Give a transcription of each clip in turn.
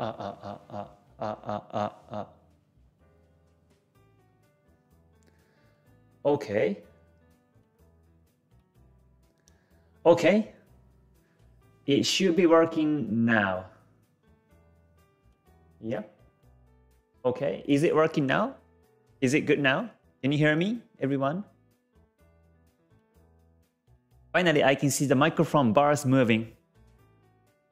Okay. Okay. It should be working now. Yeah. Okay. Is it working now? Is it good now? Can you hear me, everyone? Finally, I can see the microphone bars moving.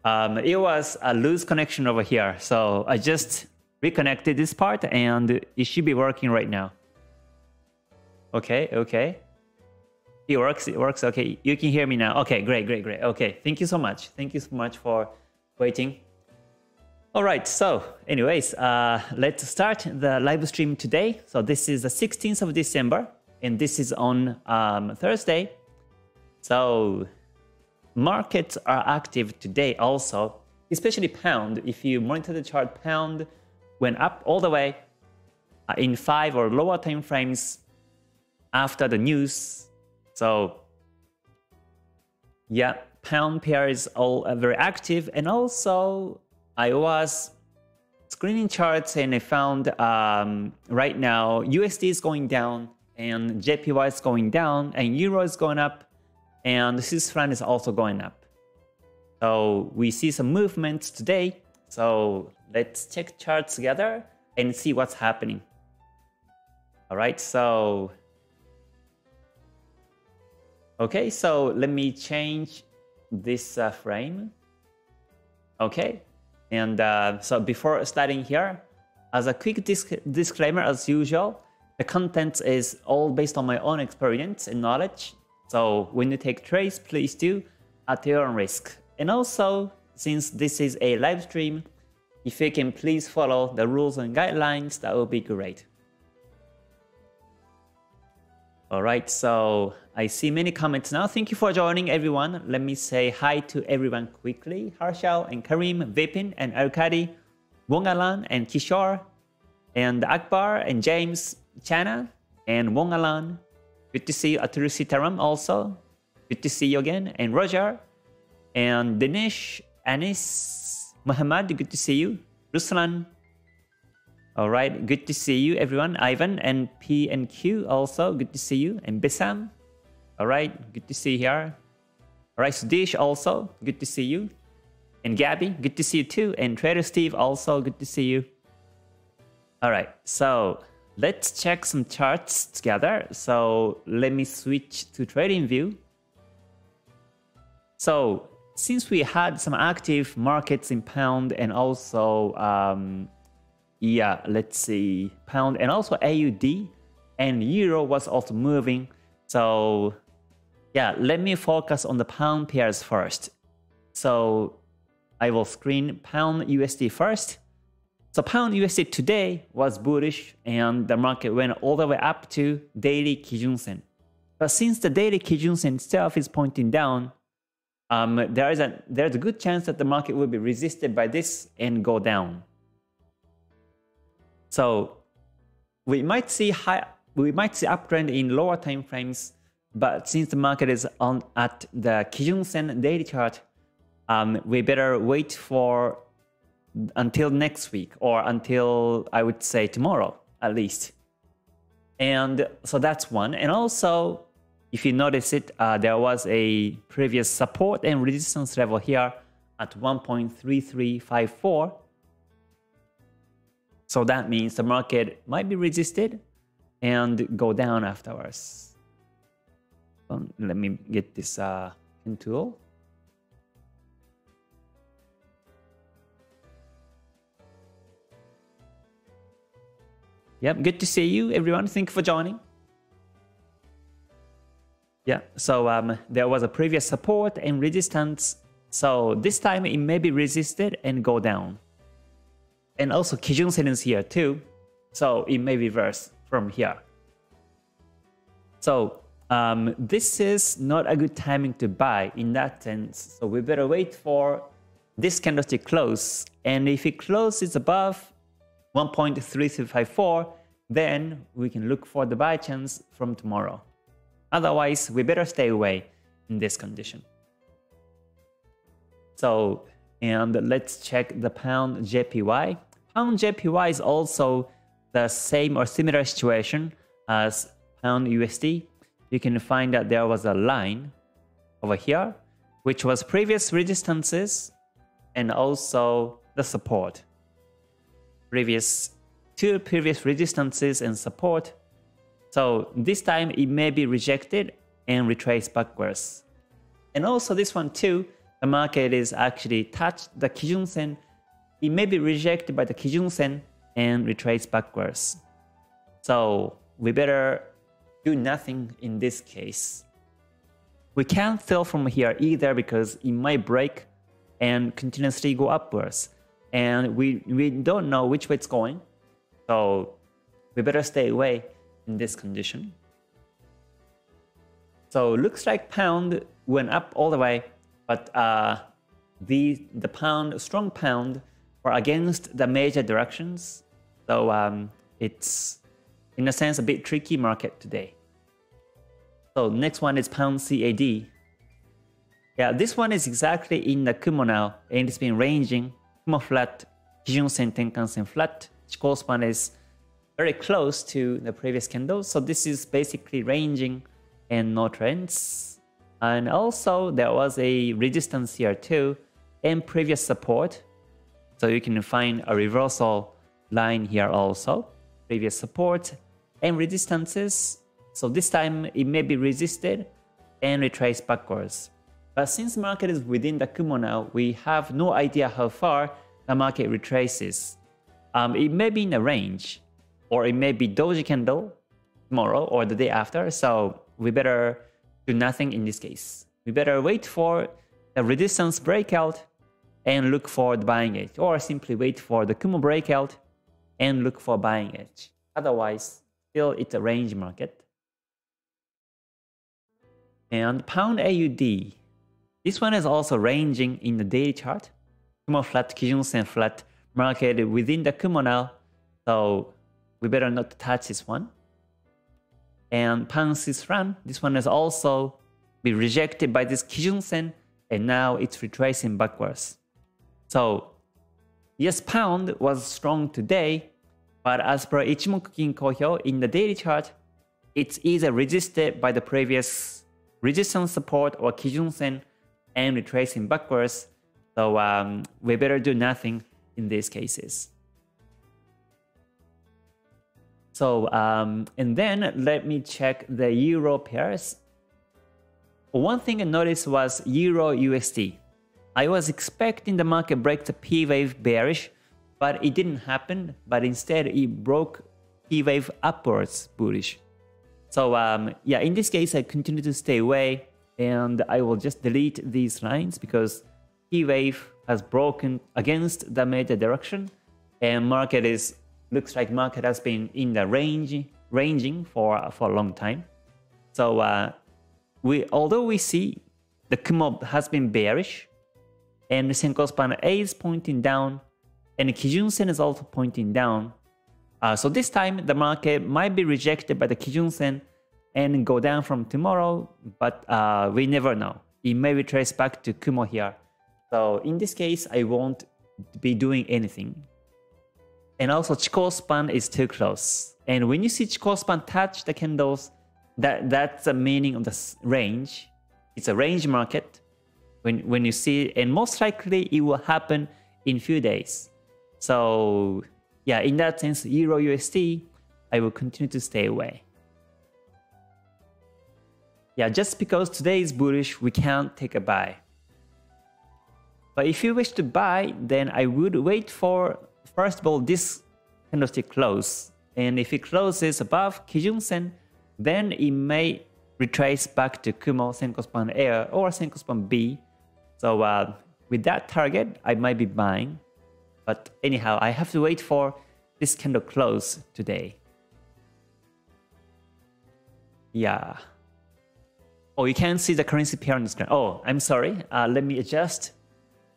It was a loose connection over here, so I just reconnected this part and it should be working right now. Okay, okay. It works, it works. Okay, you can hear me now. Okay, great, great, great. Okay, thank you so much. Thank you so much for waiting. All right, so anyways, let's start the live stream today. So this is the 16th of December and this is on Thursday. So markets are active today also, especially pound. If you monitor the chart, pound went up all the way in 5 or lower time frames after the news. So yeah, pound pair is all very active. And also I was screening charts and I found right now USD is going down and JPY is going down and Euro is going up and Swiss franc is also going up. So we see some movements today. So let's check charts together and see what's happening. All right, so okay, so let me change this frame. Okay, and so before starting here, as a quick disclaimer as usual, the content is all based on my own experience and knowledge. So when you take trades, please do at your own risk. And also, since this is a live stream, if you can please follow the rules and guidelines, that would be great. All right, so I see many comments now. Thank you for joining, everyone. Let me say hi to everyone quickly. Harshal and Karim, Vipin and Arkady, Wongalan and Kishore, and Akbar and James, Chana and Wongalan. Good to see you, Aturu Sitaram also. Good to see you again. And Roger and Dinesh, Anis, Muhammad, good to see you. Ruslan. All right, good to see you, everyone. Ivan and P and Q also, good to see you. And Besam. All right, good to see you here. All right, Sudesh also, good to see you. And Gabby, good to see you too. And Trader Steve also, good to see you. All right, so let's check some charts together. So let me switch to TradingView. So since we had some active markets in pound and also, yeah, let's see, pound and also AUD and Euro was also moving. So yeah, let me focus on the pound pairs first. So I will screen pound USD first. So pound USD today was bullish and the market went all the way up to daily Kijun-sen. But since the daily Kijun-sen itself is pointing down, there's a good chance that the market will be resisted by this and go down. So we might see uptrend in lower time frames, but since the market is on at the Kijun-sen daily chart, we better wait for until next week or until I would say tomorrow at least. And so that's one. And also if you notice it, there was a previous support and resistance level here at 1.3354. So that means the market might be resisted and go down afterwards. Let me get this pen tool. Yep, good to see you, everyone. Thank you for joining. Yeah, so there was a previous support and resistance. So this time it may be resisted and go down. And also Kijun-sen is here too. So it may reverse from here. So this is not a good timing to buy in that sense. So we better wait for this candlestick close. And if it closes above 1.3354, then we can look for the buy chance from tomorrow. Otherwise, we better stay away in this condition. So, And let's check the pound JPY. Pound JPY is also the same or similar situation as pound USD. You can find that there was a line over here, which was previous resistances and also the support. Two previous resistances and support. So this time it may be rejected and retraced backwards. And also this one too, the market is actually touched the Kijun-sen. It may be rejected by the Kijun-sen and retraced backwards. So we better do nothing in this case. We can't sell from here either because it might break and continuously go upwards. And we don't know which way it's going. So we better stay away in this condition. So looks like pound went up all the way, but the strong pound were against the major directions. So it's in a sense a bit tricky market today. So next one is pound CAD. Yeah, this one is exactly in the Kumo now, and it's been ranging Kumo flat, Kijun-sen, Tenkan-sen flat. Chikou Span is very close to the previous candle, so this is basically ranging and no trends. And also there was a resistance here too and previous support, so you can find a reversal line here also, previous support and resistances. So this time it may be resisted and retraced backwards, but since the market is within the Kumo now, we have no idea how far the market retraces. It may be in a range, or it may be doji candle tomorrow or the day after, so we better do nothing in this case. We better wait for the resistance breakout and look for the buying edge, or simply wait for the Kumo breakout and look for buying edge. Otherwise, still it's a range market. And pound AUD. This one is also ranging in the daily chart. Kumo flat, Kijun-sen flat. Market within the Kumo now, so we better not touch this one. And pound Swiss franc, this one has also been rejected by this Kijun-sen, and now it's retracing backwards. So yes, pound was strong today, but as per Ichimoku Kinko Hyo in the daily chart, it's either resisted by the previous resistance support or Kijun-sen and retracing backwards. So we better do nothing in these cases. So and then let me check the euro pairs. One thing I noticed was euro USD. I was expecting the market break the P wave bearish, but it didn't happen, but instead it broke P wave upwards bullish. So yeah, in this case I continue to stay away, and I will just delete these lines because P wave has broken against the major direction, and market is, looks like market has been in the ranging for a long time. So although we see the Kumo has been bearish, and the Senkou Span A is pointing down, and Kijun-sen is also pointing down. So this time the market might be rejected by the Kijun-sen and go down from tomorrow, but we never know. It may retrace back to Kumo here. So in this case, I won't be doing anything. And also Chikou Span is too close. And when you see Chikou Span touch the candles, that's the meaning of the range. It's a range market. When you see, and most likely it will happen in few days. So yeah, in that sense, Euro USD, I will continue to stay away. Yeah, just because today is bullish, we can't take a buy. But if you wish to buy, then I would wait for, first of all, this candlestick close. And if it closes above Kijun-sen, then it may retrace back to Kumo, Senkou Span A or Senkou Span B. So with that target, I might be buying. But anyhow, I have to wait for this candle close today. Yeah. Oh, you can't see the currency pair on the screen. Oh, I'm sorry. Let me adjust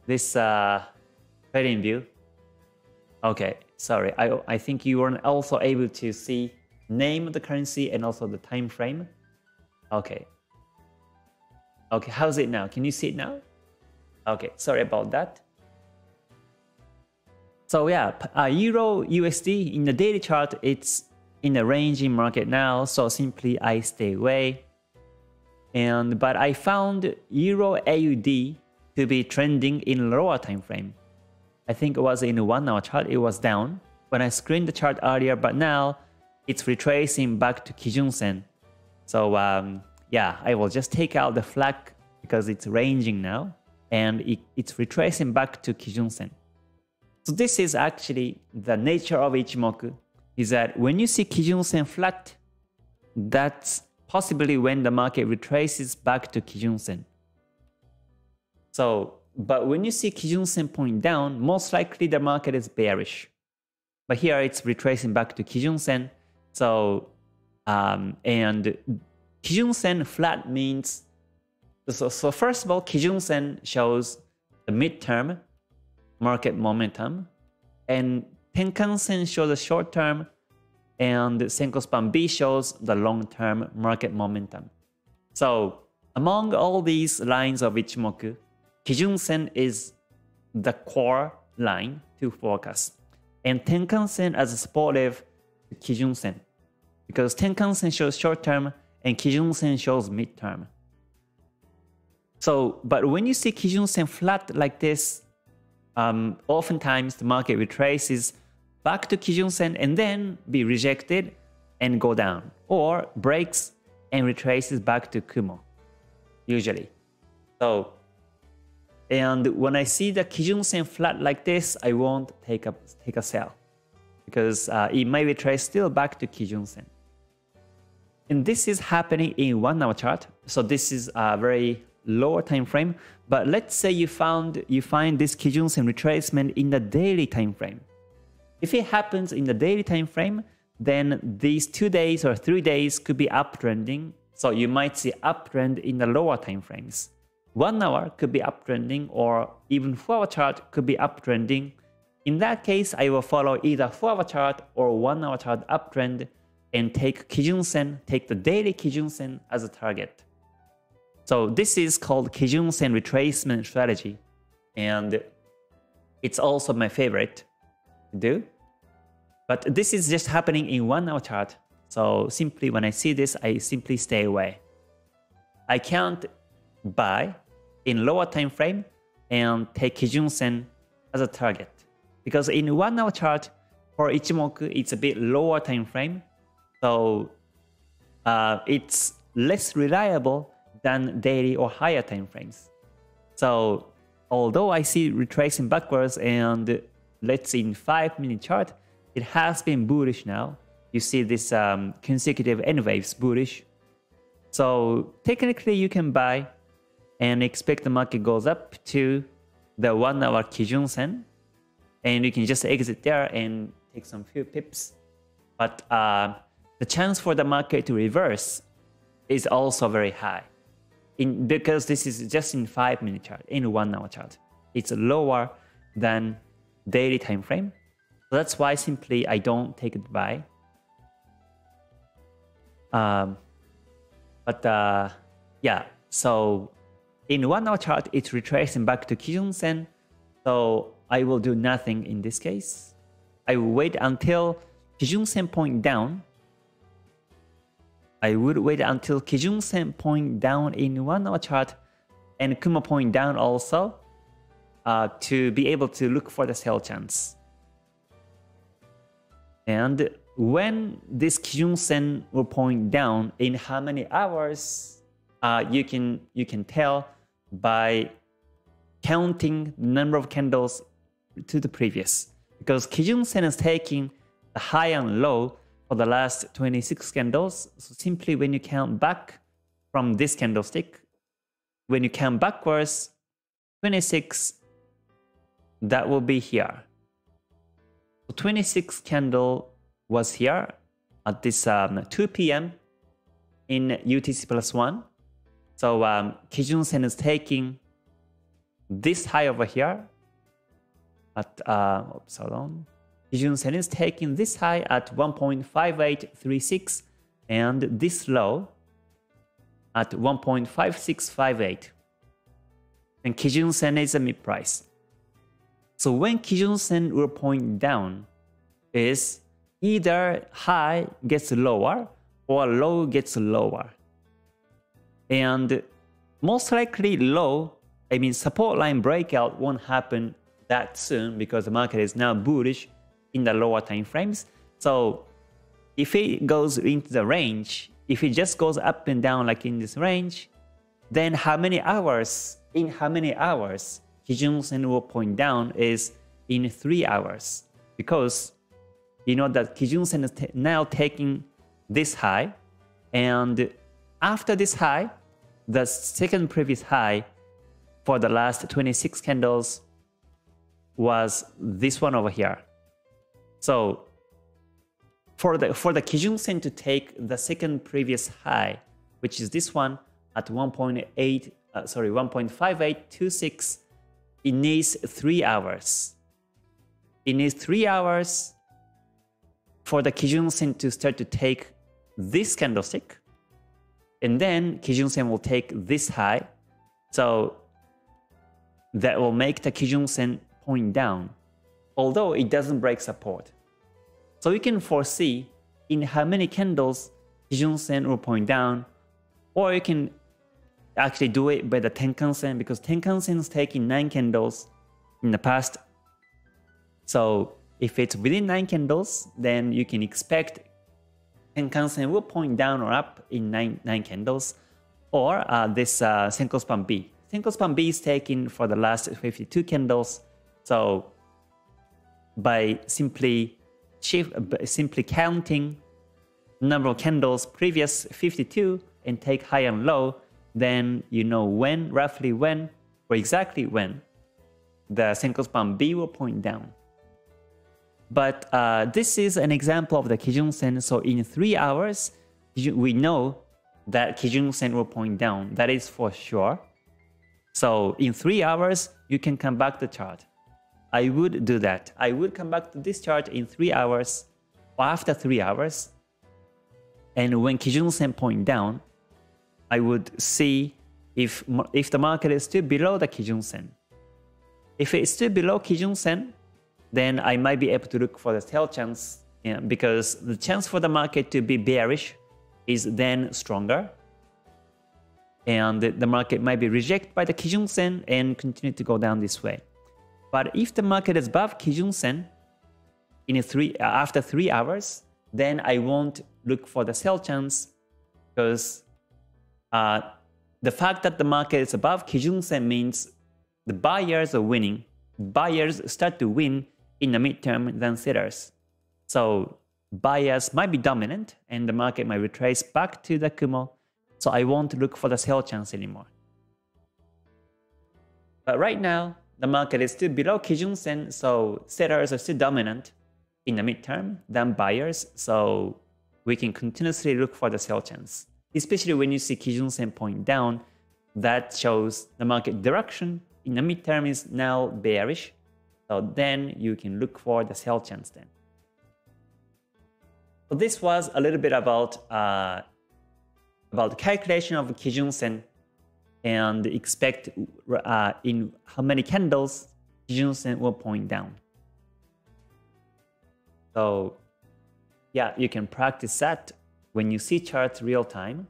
this trading view. Okay, sorry, I think you weren't also able to see name of the currency and also the time frame. Okay. Okay, how's it now? Can you see it now? Okay, sorry about that. So yeah, Euro USD in the daily chart, it's in a ranging market now, so simply I stay away. But I found Euro AUD to be trending in lower time frame. I think it was in a 1-hour chart, it was down when I screened the chart earlier, but now it's retracing back to Kijun-sen. So yeah, I will just take out the flag because it's ranging now, and it's retracing back to Kijun-sen. So this is actually the nature of Ichimoku, is that when you see Kijun-sen flat, that's possibly when the market retraces back to Kijun-sen. So, but when you see Kijun-sen point down, most likely the market is bearish. But here it's retracing back to Kijun-sen. So, and Kijun-sen flat means, so first of all, Kijun-sen shows the midterm market momentum, and Tenkan-sen shows the short term, and Senkou Span B shows the long-term market momentum. So among all these lines of Ichimoku, Kijun-sen is the core line to focus, and Tenkan-sen as a supportive to Kijun-sen, because Tenkan-sen shows short-term and Kijun-sen shows mid-term. So, but when you see Kijun-sen flat like this, oftentimes the market retraces back to Kijun-sen and then be rejected and go down, or breaks and retraces back to Kumo, usually. So, and when I see the Kijun-sen flat like this, I won't take a sell, because it may retrace still back to Kijun-sen. And this is happening in 1-hour chart, so this is a very lower time frame. But let's say you find this Kijun-sen retracement in the daily time frame. If it happens in the daily time frame, then these 2 days or 3 days could be uptrending, so you might see uptrend in the lower time frames. 1 hour could be uptrending, or even 4-hour chart could be uptrending. In that case, I will follow either 4-hour chart or 1-hour chart uptrend and take Kijun-sen, take the daily Kijun-sen as a target. So this is called Kijun-sen retracement strategy, and it's also my favorite to do. But this is just happening in 1-hour chart, so simply when I see this, I simply stay away. I can't buy in lower time frame and take Kijun-sen as a target, because in 1-hour chart for Ichimoku it's a bit lower time frame, so it's less reliable than daily or higher time frames. So although I see retracing backwards, and let's see in 5-minute chart, it has been bullish now. You see this consecutive N waves bullish. So technically you can buy and expect the market goes up to the 1-hour Kijun-sen, and you can just exit there and take some few pips. But the chance for the market to reverse is also very high, because this is just in 5-minute chart, in 1-hour chart. It's lower than daily time frame. So that's why simply I don't take it buy. Yeah, so in 1-hour chart, it's retracing back to Kijun-sen, so I will do nothing in this case. I will wait until Kijun-sen point down. I would wait until Kijun-sen point down in 1-hour chart and Kumo point down also, to be able to look for the sell chance. And when this Kijun-sen will point down, in how many hours, you can tell by counting the number of candles to the previous, because Kijun-sen is taking the high and low for the last 26 candles. So simply when you count back from this candlestick, when you count backwards 26, that will be here. So 26 candle was here at this 2 p.m. in UTC+1. So Kijun-sen is taking this high over here at Kijun-sen is taking this high at 1.5836 and this low at 1.5658. And Kijun-sen is a mid price. So when Kijun-sen will point down is either high gets lower or low gets lower. And most likely low, I mean support line breakout won't happen that soon because the market is now bullish in the lower time frames. So if it goes into the range, if it just goes up and down like in this range, then how many hours, in how many hours Kijun-sen will point down is in 3 hours, because you know that Kijun-sen is now taking this high, and after this high, the second previous high for the last 26 candles was this one over here. So for the Kijun-sen to take the second previous high, which is this one at 1.5826, it needs 3 hours. It needs 3 hours for the Kijun-sen to start to take this candlestick, and then Kijun-sen will take this high, so that will make the Kijun-sen point down, although it doesn't break support. So you can foresee in how many candles Kijun-sen will point down, or you can actually do it by the Tenkan-sen, because Tenkan-sen is taking 9 candles in the past. So if it's within 9 candles, then you can expect Tenkan-sen will point down or up in 9 candles, or this Senkou Span B. Senkou Span B is taken for the last 52 candles, so by simply counting number of candles previous 52 and take high and low, then you know when, roughly when, or exactly when the Senkou Span B will point down. But this is an example of the Kijun-sen. So in 3 hours, we know that Kijun-sen will point down. That is for sure. So in 3 hours, you can come back to the chart. I would do that. I would come back to this chart in 3 hours or after 3 hours. And when Kijun-sen point down, I would see if the market is still below the Kijun-sen. If it's still below Kijun-sen, then I might be able to look for the tail chance, because the chance for the market to be bearish is then stronger. And the market might be rejected by the Kijun-sen and continue to go down this way. But if the market is above Kijun-sen after 3 hours, then I won't look for the sell chance, because the fact that the market is above Kijun-sen means the buyers are winning. Buyers start to win in the midterm than sellers. So buyers might be dominant and the market might retrace back to the Kumo. So I won't look for the sell chance anymore. But right now, the market is still below Kijun-sen, so sellers are still dominant in the midterm than buyers, so we can continuously look for the sell chance. Especially when you see Kijun-sen point down, that shows the market direction in the midterm is now bearish, so then you can look for the sell chance then. So this was a little bit about the calculation of Kijun-sen and expect in how many candles Kijun-sen will point down. So yeah, you can practice that when you see charts real time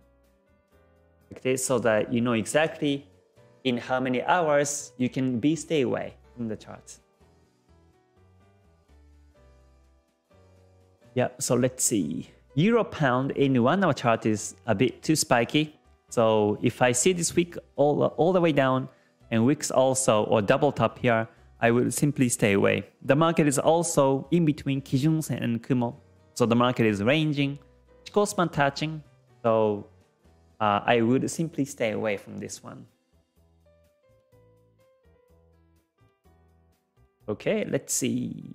like this, so that you know exactly in how many hours you can stay away from the charts. Yeah, so let's see. Euro pound in 1 hour chart is a bit too spiky. So if I see this wick all the way down and wicks also or double top here, I will simply stay away. The market is also in between Kijun-sen and Kumo, so the market is ranging, Chikou Span touching, so I would simply stay away from this one. Okay, let's see.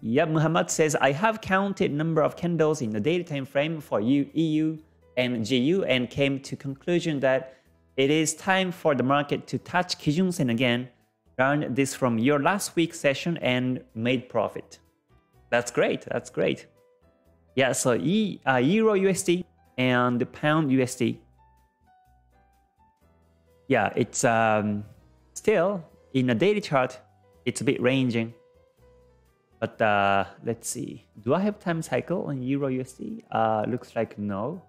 Yeah, Muhammad says, I have counted number of candles in the daily time frame for EU and GU and came to conclusion that it is time for the market to touch Kijun-sen again. Learned this from your last week's session and made profit. That's great, that's great. Yeah, so Euro USD and Pound USD. Yeah, it's still in a daily chart. it's a bit ranging. But let's see. Do I have time cycle on EURUSD? Looks like no.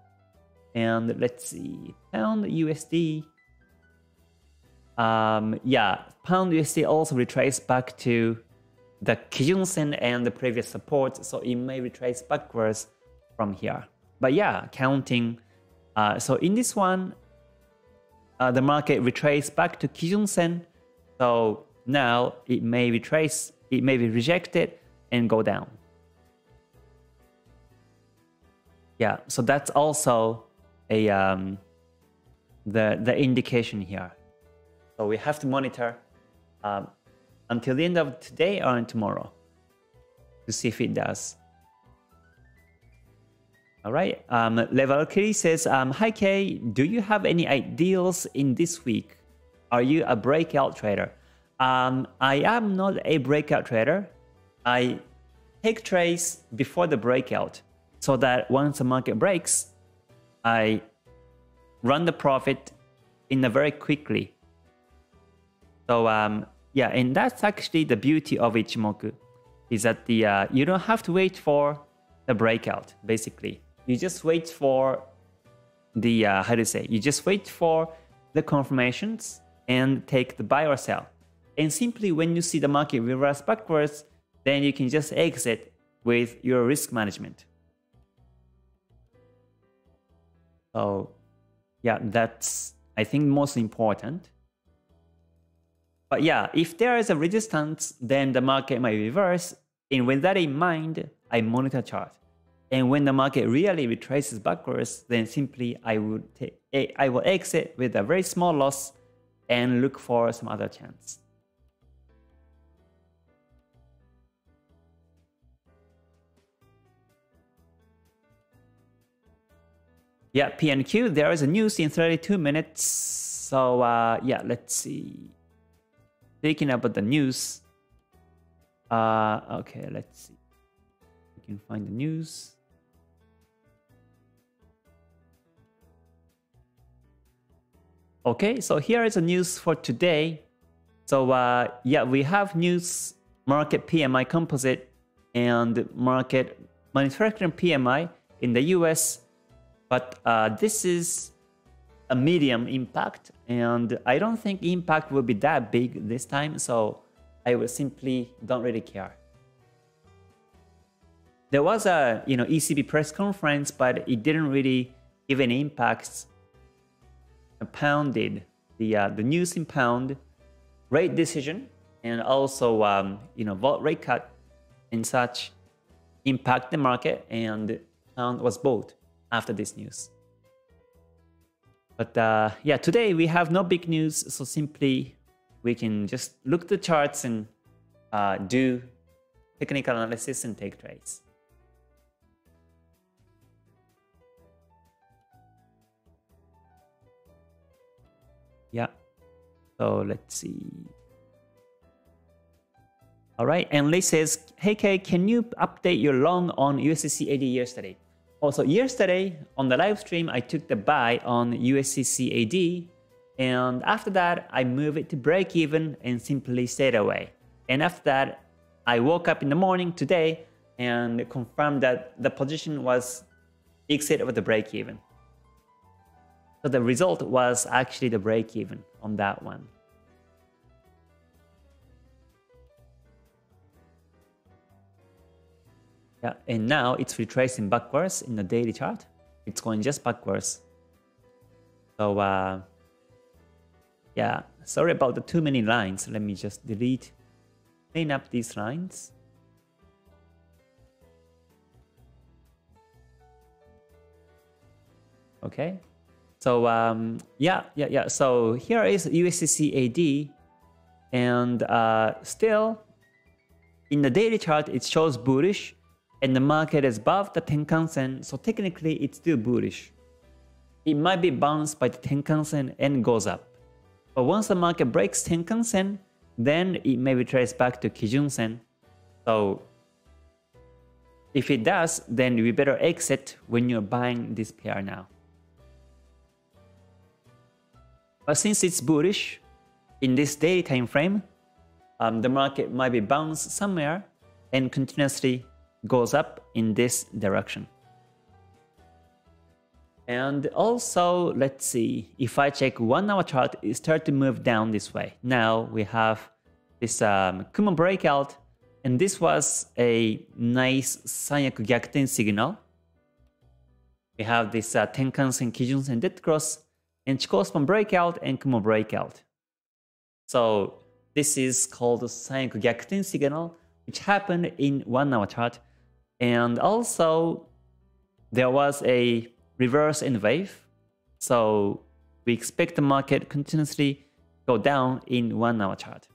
And let's see. Pound USD. Yeah, pound USD also retrace back to the Kijun-sen and the previous support, so it may retrace backwards from here. But yeah, counting. So in this one, the market retraced back to Kijun-sen. So now it may retrace, it may be rejected and go down. Yeah, so that's also a the indication here. So we have to monitor until the end of today or tomorrow to see if it does. All right. Levalkyrie says, "Hi Kay, do you have any ideals in this week? Are you a breakout trader?" I am not a breakout trader. I take trades before the breakout, so that once the market breaks, I run the profit in a very quickly. So yeah, and that's actually the beauty of Ichimoku, is that the you don't have to wait for the breakout. Basically, you just wait for the you just wait for the confirmations and take the buy or sell. And simply when you see the market reverse backwards, then you can just exit with your risk management. So yeah, that's I think most important. But yeah, if there is a resistance, then the market might reverse. And with that in mind, I monitor chart. And when the market really retraces backwards, then simply I will exit with a very small loss and look for some other chance. Yeah, PNQ, there is a news in 32 minutes. So yeah, let's see. Speaking about the news, okay, let's see. We can find the news. Okay, so here is the news for today. So yeah, we have news market PMI composite and market manufacturing PMI in the US. But this is a medium impact, and I don't think impact will be that big this time, so I will simply don't really care. There was a ECB press conference, but it didn't really give any impacts. Pound did the news in pound, rate decision, and also volt rate cut and such impact the market, and pound was bought after this news. But yeah, today we have no big news, so simply we can just look at the charts and do technical analysis and take trades. Yeah, so let's see. All right, and Lee says, "Hey Kay, can you update your long on USDCAD yesterday?" Also, yesterday on the live stream, I took the buy on USDCAD, and after that, I moved it to break even and simply stayed away. And after that, I woke up in the morning today and confirmed that the position was exit with the break even. So the result was actually the break even on that one. Yeah, and now it's retracing backwards in the daily chart. It's going just backwards. So yeah, sorry about the too many lines. Let me just delete, clean up these lines. Okay, so yeah. So here is USDCAD, and still in the daily chart it shows bullish. And the market is above the Tenkan-sen, so technically it's still bullish. It might be bounced by the Tenkan-sen and goes up. But once the market breaks Tenkan-sen, then it may be traced back to Kijun-sen. So if it does, then we better exit when you're buying this pair now. But since it's bullish in this daily time frame, the market might be bounced somewhere and continuously goes up in this direction. And also, let's see, if I check 1 hour chart, it starts to move down this way. Now we have this Kumo breakout, and this was a nice Sanyaku Gyakuten signal. We have this Tenkan-sen, Kijun-sen dead cross, and Chikou Span breakout and Kumo breakout. So this is called Sanyaku Gyakuten signal, which happened in 1 hour chart. And also, there was a reverse end wave, so we expect the market continuously go down in 1 hour chart.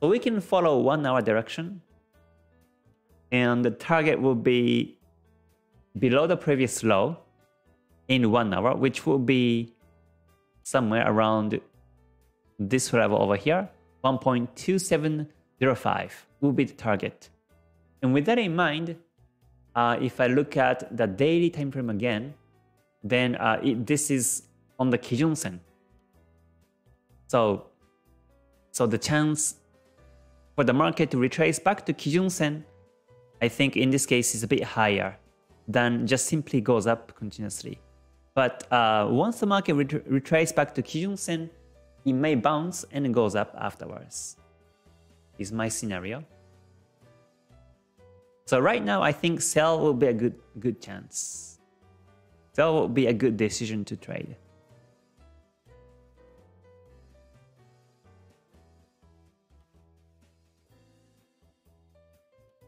So we can follow 1 hour direction, and the target will be below the previous low in 1 hour, which will be somewhere around this level over here, 1.2705 will be the target. And with that in mind, if I look at the daily time frame again, then this is on the Kijun-sen. So the chance for the market to retrace back to Kijun-sen, I think in this case is a bit higher than just simply goes up continuously. But once the market retraces back to Kijun-sen, it may bounce and it goes up afterwards. Is my scenario. So right now I think sell will be a good chance. That will be a good decision to trade.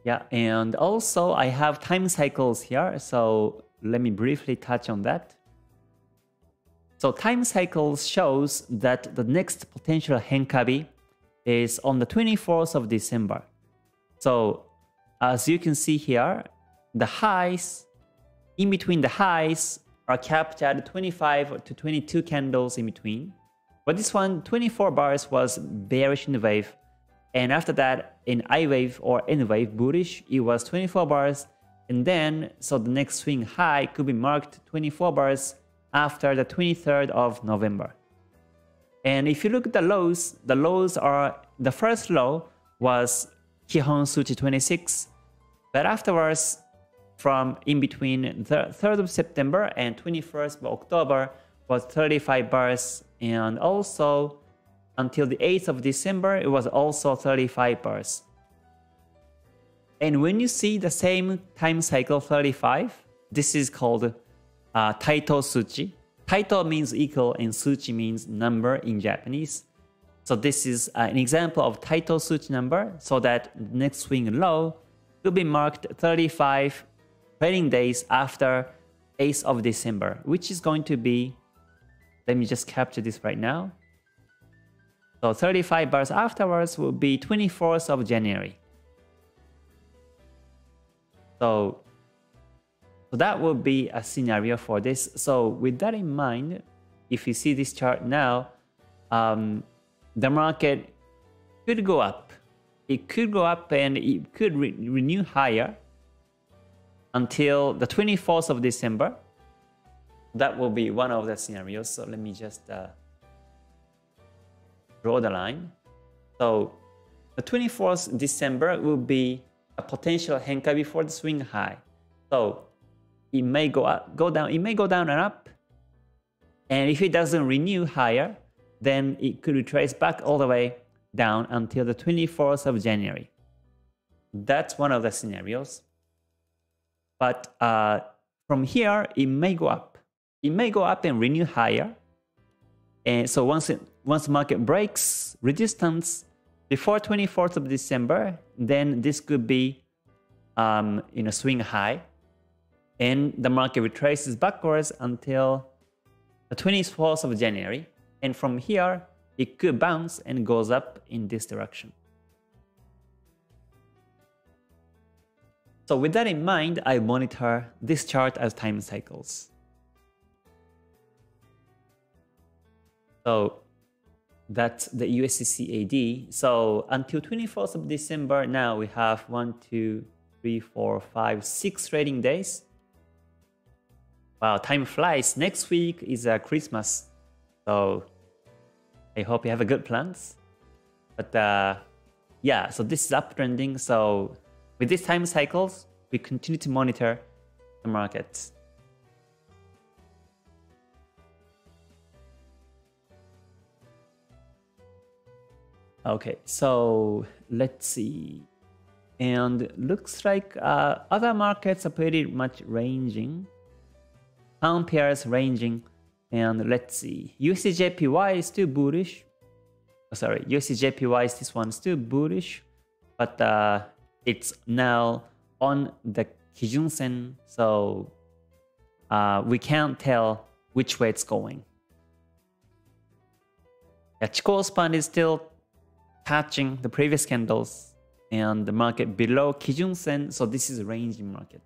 Yeah, and also I have time cycles here, so let me briefly touch on that. So time cycles shows that the next potential Henkabi is on the 24th of December. So as you can see here, the highs, in between the highs are capped at 25 to 22 candles in between. But this one, 24 bars was bearish in the wave. And after that, in I wave or N wave, bullish, it was 24 bars. And then, so the next swing high could be marked 24 bars after the 23rd of November. And if you look at the lows are, the first low was Kihon Suchi 26. But afterwards, from in between the 3rd of September and 21st of October was 35 bars, and also until the 8th of December it was also 35 bars. And when you see the same time cycle 35, this is called Taito-Suchi. Taito means equal and Suchi means number in Japanese. So this is an example of Taito-Suchi number, so that next swing low will be marked 35 trading days after 8th of December, which is going to be, let me just capture this right now. So 35 bars afterwards will be 24th of January. So that will be a scenario for this. So with that in mind, if you see this chart now, the market could go up. It could go up and it could renew higher until the 24th of December. That will be one of the scenarios. So let me just draw the line. So the 24th December will be a potential Henkabi for the swing high. So it may go up, go down, it may go down and up. And if it doesn't renew higher, then it could retrace back all the way down until the 24th of January. That's one of the scenarios. But from here, it may go up. It may go up and renew higher. And so once the market breaks resistance before 24th of December, then this could be in a swing high. And the market retraces backwards until the 24th of January. And from here, it could bounce and goes up in this direction. So with that in mind, I monitor this chart as time cycles. So that's the USDCAD. So until 24th of December, now we have 1, 2, 3, 4, 5, 6 trading days. Wow, time flies. Next week is Christmas. So I hope you have a good plans. But yeah, so this is uptrending. So with these time cycles, we continue to monitor the market. Okay, so let's see. And looks like other markets are pretty much ranging. Pound pairs ranging. And let's see. USDJPY is still bullish. Oh, sorry, USDJPY is this one still bullish. But it's now on the Kijun-sen. So we can't tell which way it's going. Yeah, Chikou Span is still touching the previous candles and the market below Kijun-sen, so this is a ranging market.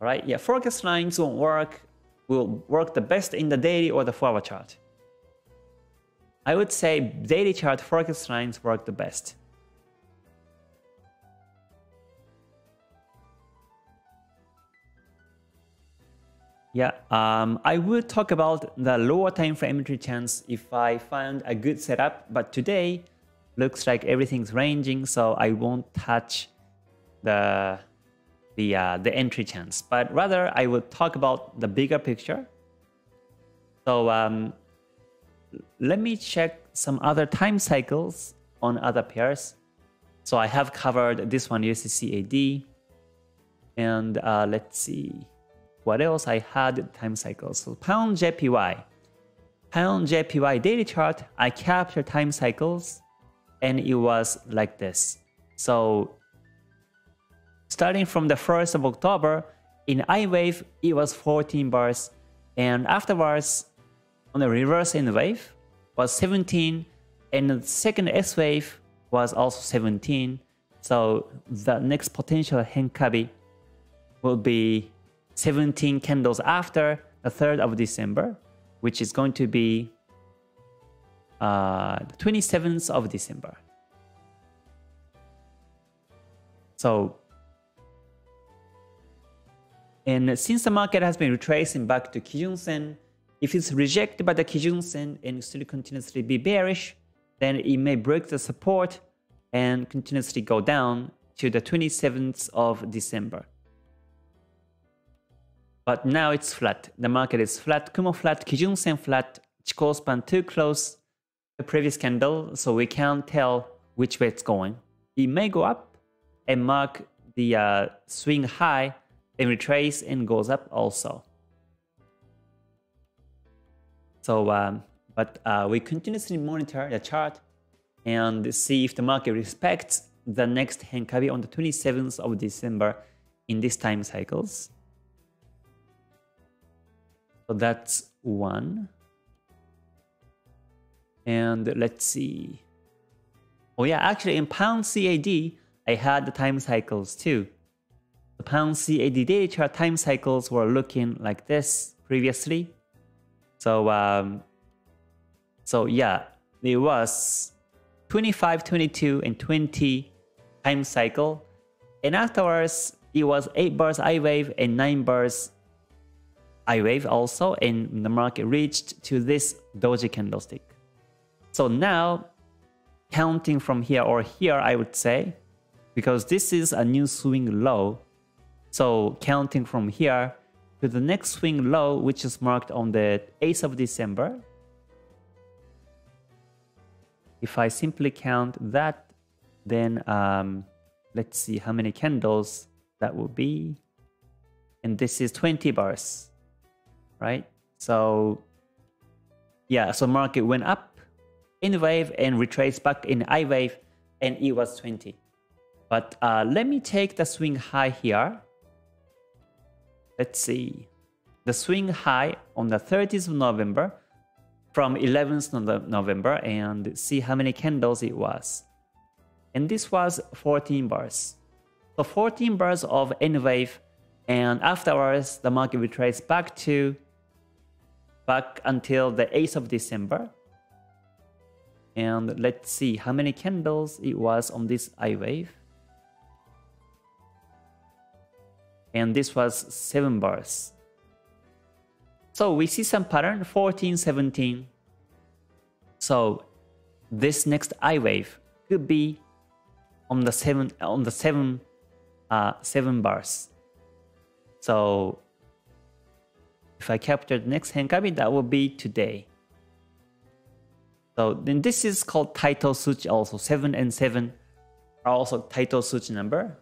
All right, yeah, forecast lines won't work. Will work the best in the daily or the 4-hour chart. I would say daily chart forecast lines work the best. Yeah, I will talk about the lower time frame entry chance if I find a good setup, but today looks like everything's ranging, so I won't touch the entry chance, but rather I will talk about the bigger picture. So let me check some other time cycles on other pairs. So I have covered this one, USDCAD, and let's see. What else I had time cycles? So pound JPY. Pound JPY daily chart, I captured time cycles and it was like this. So starting from the 1st of October, in I wave it was 14 bars, and afterwards on the reverse N wave was 17, and the second S wave was also 17. So the next potential Henkabi will be 17 candles after the 3rd of December, which is going to be the 27th of December. So, and since the market has been retracing back to Kijun-sen, if it's rejected by the Kijun-sen and still continuously be bearish, then it may break the support and continuously go down to the 27th of December. But now it's flat. The market is flat. Kumo flat, Kijun-sen flat, Chikou Span too close the previous candle, so we can't tell which way it's going. It may go up and mark the swing high, then retrace and goes up also. So, we continuously monitor the chart and see if the market respects the next Henkabi on the 27th of December in these time cycles. So that's one. And let's see. Oh yeah, actually in pound CAD, I had the time cycles too. The pound CAD daily chart time cycles were looking like this previously. So, yeah, it was 25, 22, and 20 time cycle. And afterwards, it was 8 bars I wave and 9 bars I wave also, and the market reached to this doji candlestick. So now, counting from here or here, I would say, because this is a new swing low. So counting from here to the next swing low, which is marked on the 8th of December. If I simply count that, then let's see how many candles that will be. And this is 20 bars. Right, so yeah, so market went up in wave and retraced back in I wave, and it was 20. But let me take the swing high here. Let's see, the swing high on the 30th of November from 11th of November and see how many candles it was. And this was 14 bars. So 14 bars of N wave, and afterwards the market retraced back to back until the 8th of December. And let's see how many candles it was on this I wave. And this was 7 bars. So we see some pattern, 14, 17, So this next I wave could be on the seven bars. So if I capture the next Henkabi, that will be today. So then this is called Taito-Suchi also. 7 and 7 are also Taito-Suchi number.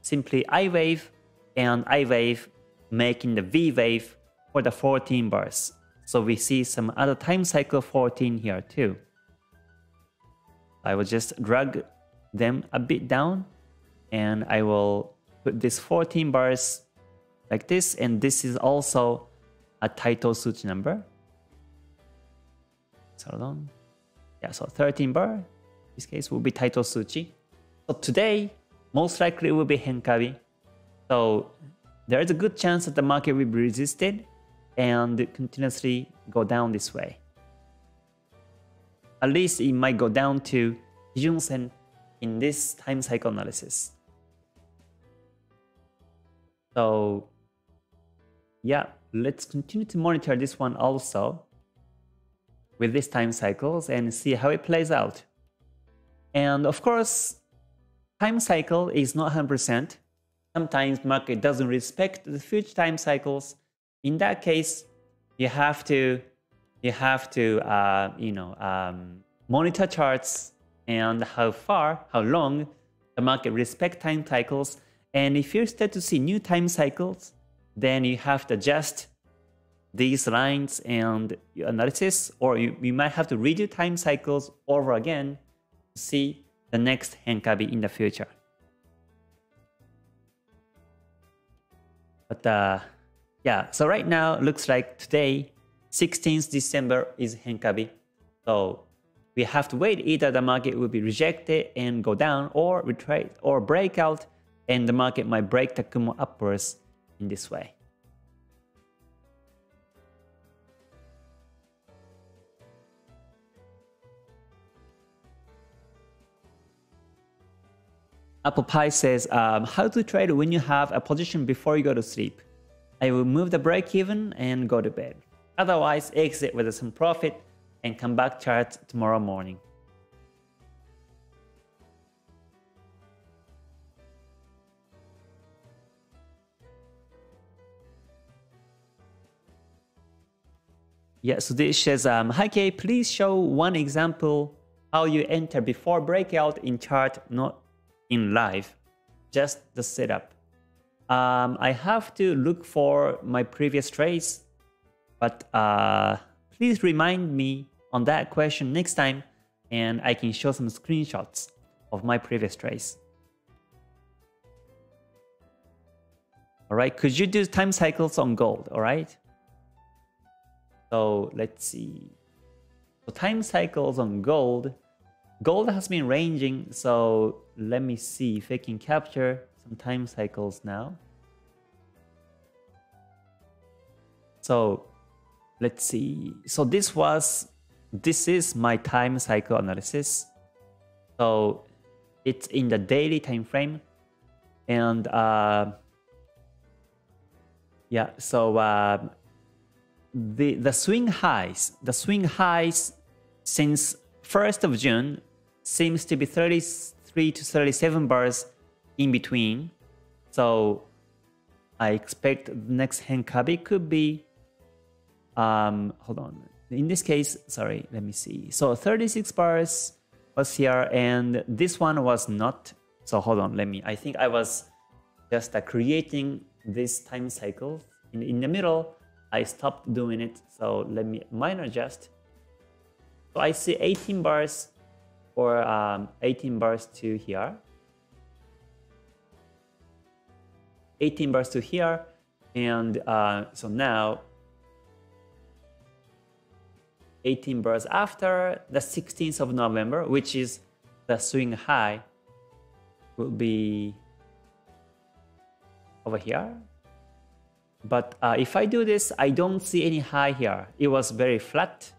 Simply I wave and I wave making the V wave for the 14 bars. So we see some other time cycle 14 here too. I will just drag them a bit down and I will put this 14 bars like this, and this is also a Taito-Suchi number. So hold on. Yeah, so 13 bar in this case will be Taito-Suchi. So today most likely it will be Henkabi. So there is a good chance that the market will be resisted and continuously go down this way. At least it might go down to Kijun-sen in this time cycle analysis. So yeah, let's continue to monitor this one also with these time cycles and see how it plays out. And of course, time cycle is not 100%. Sometimes market doesn't respect the future time cycles. In that case, you have to monitor charts and how long the market respects time cycles. And if you start to see new time cycles, then you have to adjust these lines and your analysis, or you might have to redo time cycles over again to see the next Henkabi in the future. But yeah, so right now looks like today, 16th December is Henkabi. So we have to wait. Either the market will be rejected and go down, or retry or break out, and the market might break the Kumo upwards in this way. Apple Pie says, how to trade when you have a position before you go to sleep. I will move the break even and go to bed. Otherwise, exit with some profit and come back chart tomorrow morning. Yeah, so this says, hi K, please show one example how you enter before breakout in chart, not in live, just the setup. I have to look for my previous trades, but please remind me on that question next time, and I can show some screenshots of my previous trades. All right, could you do time cycles on gold? All right, so let's see. So time cycles on gold. Gold has been ranging, so let me see if I can capture some time cycles now. So let's see. So this is my time cycle analysis. So it's in the daily time frame, and yeah. So the swing highs since 1st of June. Seems to be 33 to 37 bars in between. So I expect the next Henkabi could be, hold on. In this case, sorry, let me see. So 36 bars was here and this one was not. So hold on, let me, I think I was just creating this time cycle. In the middle, I stopped doing it. So let me minor adjust. So I see 18 bars. Or 18 bars to here, 18 bars to here, and so now 18 bars after the 16th of November, which is the swing high, will be over here. But if I do this, I don't see any high here. It was very flat.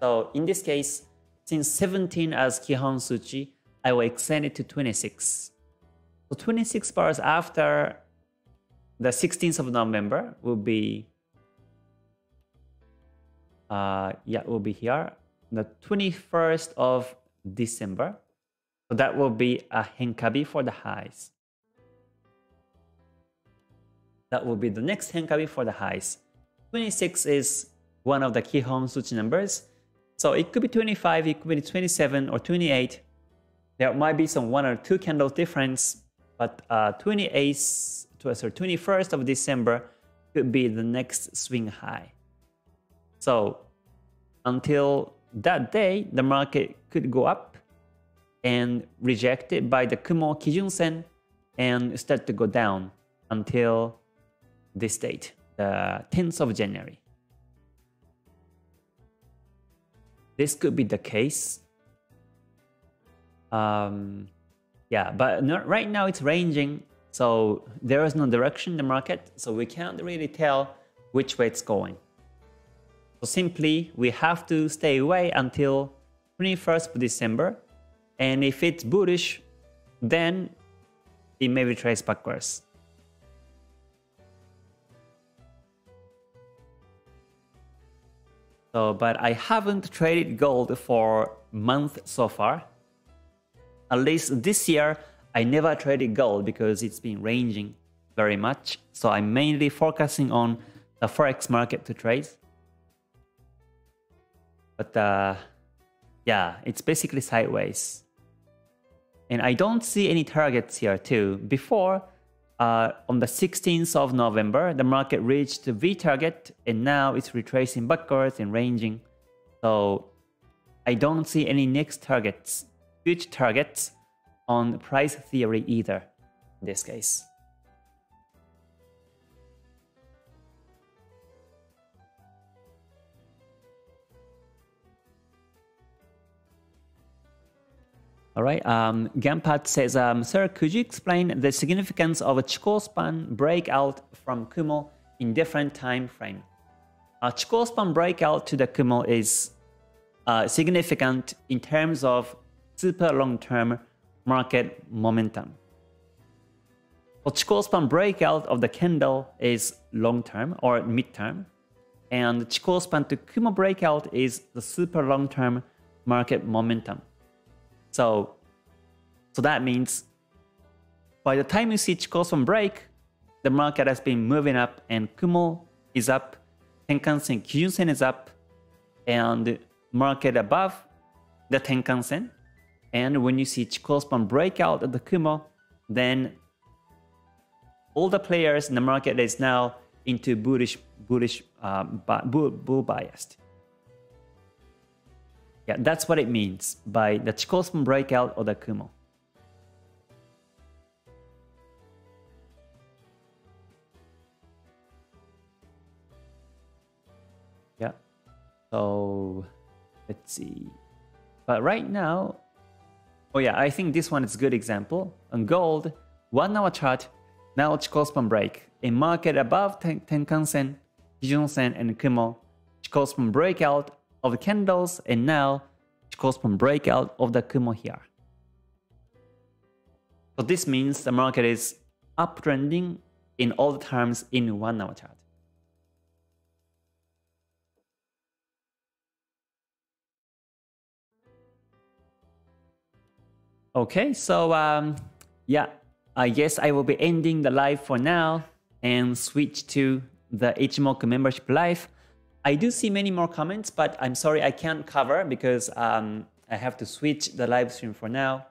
So in this case, since 17 as Kihon Suchi, I will extend it to 26. So 26 bars after the 16th of November will be, yeah, will be here. the 21st of December. So that will be a Henkabi for the highs. That will be the next Henkabi for the highs. 26 is one of the Kihon Suchi numbers. So it could be 25, it could be 27 or 28. There might be some one or two candles difference, but 21st of December could be the next swing high. So until that day, the market could go up and rejected by the Kumo Kijun-sen and start to go down until this date, the 10th of January. This could be the case. Yeah, but not, right now it's ranging, so there is no direction in the market, so we can't really tell which way it's going. So simply, we have to stay away until 21st of December, and if it's bullish, then it may retrace backwards. So, but I haven't traded gold for a month so far. At least this year, I never traded gold because it's been ranging very much. So I'm mainly focusing on the forex market to trade. But yeah, it's basically sideways. And I don't see any targets here too. Before, on the 16th of November, the market reached the V target and now it's retracing backwards and ranging. So I don't see any next targets, huge targets on price theory either in this case. Alright, Gampat says, sir, could you explain the significance of a Chikou Span breakout from Kumo in different time frame? A Chikou Span breakout to the Kumo is significant in terms of super long-term market momentum. A Chikou Span breakout of the candle is long-term or mid-term, and Chikou Span to Kumo breakout is the super long-term market momentum. So that means by the time you see Chikou Span break, the market has been moving up and Kumo is up, Tenkan-sen, Kijun-sen is up, and market above the Tenkan-sen. And when you see Chikou Span breakout of the Kumo, then all the players in the market is now into bull biased. Yeah, that's what it means by the Chikou Span breakout or the Kumo. Yeah, so let's see. But right now, oh yeah, I think this one is a good example. On gold, 1 hour chart, now Chikou Span break. A market above Tenkan-sen, Kijun-sen, and Kumo, Chikou Span breakout of the candles, and now Chikou Span breakout of the Kumo here. So this means the market is uptrending in all the terms in 1 hour chart. Okay, so yeah, I guess I will be ending the live for now and switch to the Ichimoku membership live. I do see many more comments, but I'm sorry I can't cover because I have to switch the live stream for now.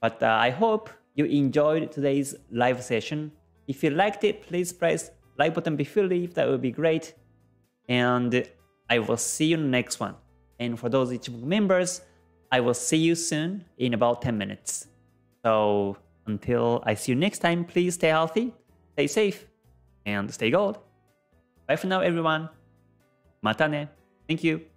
But I hope you enjoyed today's live session. If you liked it, please press like button before you leave. That would be great. And I will see you in the next one. And for those Ichimoku members, I will see you soon in about 10 minutes. So until I see you next time, please stay healthy, stay safe, and stay gold. Bye for now, everyone. またね. Thank you.